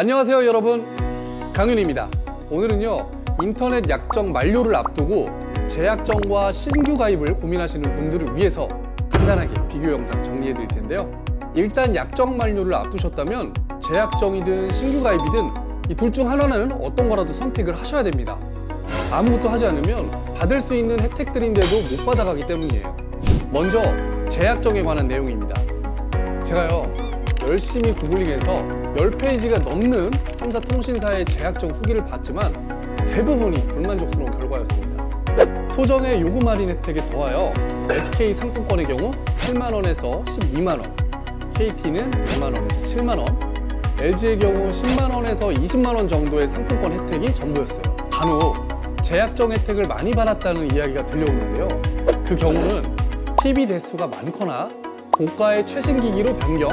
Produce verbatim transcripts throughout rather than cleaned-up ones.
안녕하세요 여러분, 강윤입니다. 오늘은요, 인터넷 약정 만료를 앞두고 재약정과 신규 가입을 고민하시는 분들을 위해서 간단하게 비교 영상 정리해 드릴 텐데요. 일단 약정 만료를 앞두셨다면 재약정이든 신규 가입이든 이 둘 중 하나는 어떤 거라도 선택을 하셔야 됩니다. 아무것도 하지 않으면 받을 수 있는 혜택들인데도 못 받아가기 때문이에요. 먼저 재약정에 관한 내용입니다. 제가요 열심히 구글링해서 십 페이지가 넘는 삼 사 통신사의 재약정 후기를 봤지만 대부분이 불만족스러운 결과였습니다. 소정의 요금 할인 혜택에 더하여 에스케이 상품권의 경우 칠만 원에서 십이만 원, 케이티는 이만 원에서 칠만 원, 엘지의 경우 십만 원에서 이십만 원 정도의 상품권 혜택이 전부였어요. 간혹 재약정 혜택을 많이 받았다는 이야기가 들려오는데요, 그 경우는 티비 대수가 많거나 고가의 최신 기기로 변경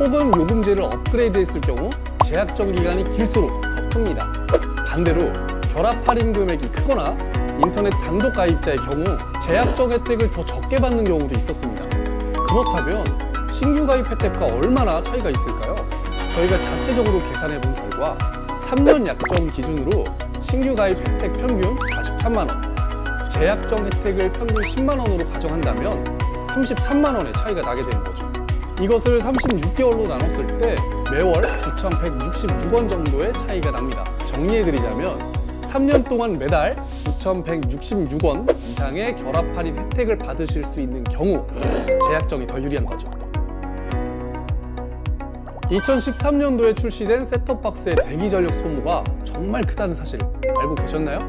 혹은 요금제를 업그레이드 했을 경우 재약정 기간이 길수록 더 큽니다. 반대로 결합 할인 금액이 크거나 인터넷 단독 가입자의 경우 재약정 혜택을 더 적게 받는 경우도 있었습니다. 그렇다면 신규 가입 혜택과 얼마나 차이가 있을까요? 저희가 자체적으로 계산해 본 결과 삼 년 약정 기준으로 신규 가입 혜택 평균 사십삼만 원, 재약정 혜택을 평균 십만 원으로 가정한다면 삼십삼만 원의 차이가 나게 되는 거죠. 이것을 삼십육 개월로 나눴을 때 매월 구천백육십육 원 정도의 차이가 납니다. 정리해드리자면 삼 년 동안 매달 구천백육십육 원 이상의 결합 할인 혜택을 받으실 수 있는 경우 재약정이 더 유리한 거죠. 이천십삼 년도에 출시된 셋톱박스의 대기전력 소모가 정말 크다는 사실 알고 계셨나요?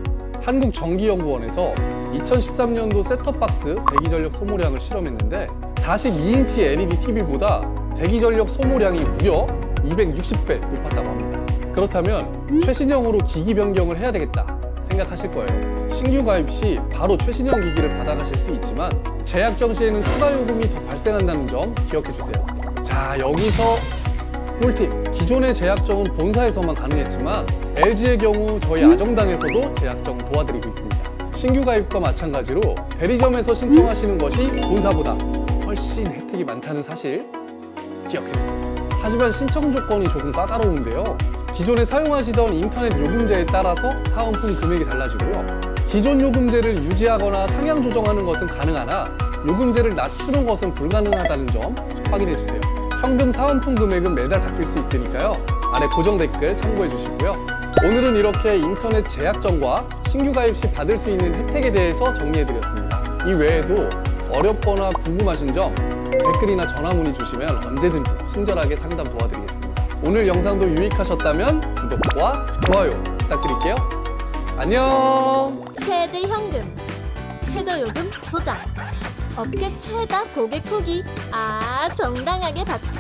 한국전기연구원에서 이천십삼 년도 셋톱박스 대기전력 소모량을 실험했는데 사십이 인치 엘이디 티비보다 대기전력 소모량이 무려 이백육십 배 높았다고 합니다. 그렇다면 최신형으로 기기 변경을 해야 되겠다 생각하실 거예요. 신규 가입 시 바로 최신형 기기를 받아가실 수 있지만 재약정 시에는 추가 요금이 더 발생한다는 점 기억해 주세요. 자, 여기서 꿀팁! 기존의 재약정은 본사에서만 가능했지만 엘지의 경우 저희 아정당에서도 재약정 도와드리고 있습니다. 신규 가입과 마찬가지로 대리점에서 신청하시는 것이 본사보다 훨씬 혜택이 많다는 사실 기억해주세요. 하지만 신청 조건이 조금 까다로운데요, 기존에 사용하시던 인터넷 요금제에 따라서 사은품 금액이 달라지고요, 기존 요금제를 유지하거나 상향 조정하는 것은 가능하나 요금제를 낮추는 것은 불가능하다는 점 확인해주세요. 현금 사은품 금액은 매달 바뀔 수 있으니까요, 아래 고정 댓글 참고해주시고요. 오늘은 이렇게 인터넷 재약정과 신규 가입 시 받을 수 있는 혜택에 대해서 정리해드렸습니다. 이 외에도 어렵거나 궁금하신 점 댓글이나 전화 문의 주시면 언제든지 친절하게 상담 도와드리겠습니다. 오늘 영상도 유익하셨다면 구독과 좋아요 부탁드릴게요. 안녕! 최대 현금, 최저 요금 보장, 업계 최다 고객 후기, 아 정당하게 받자.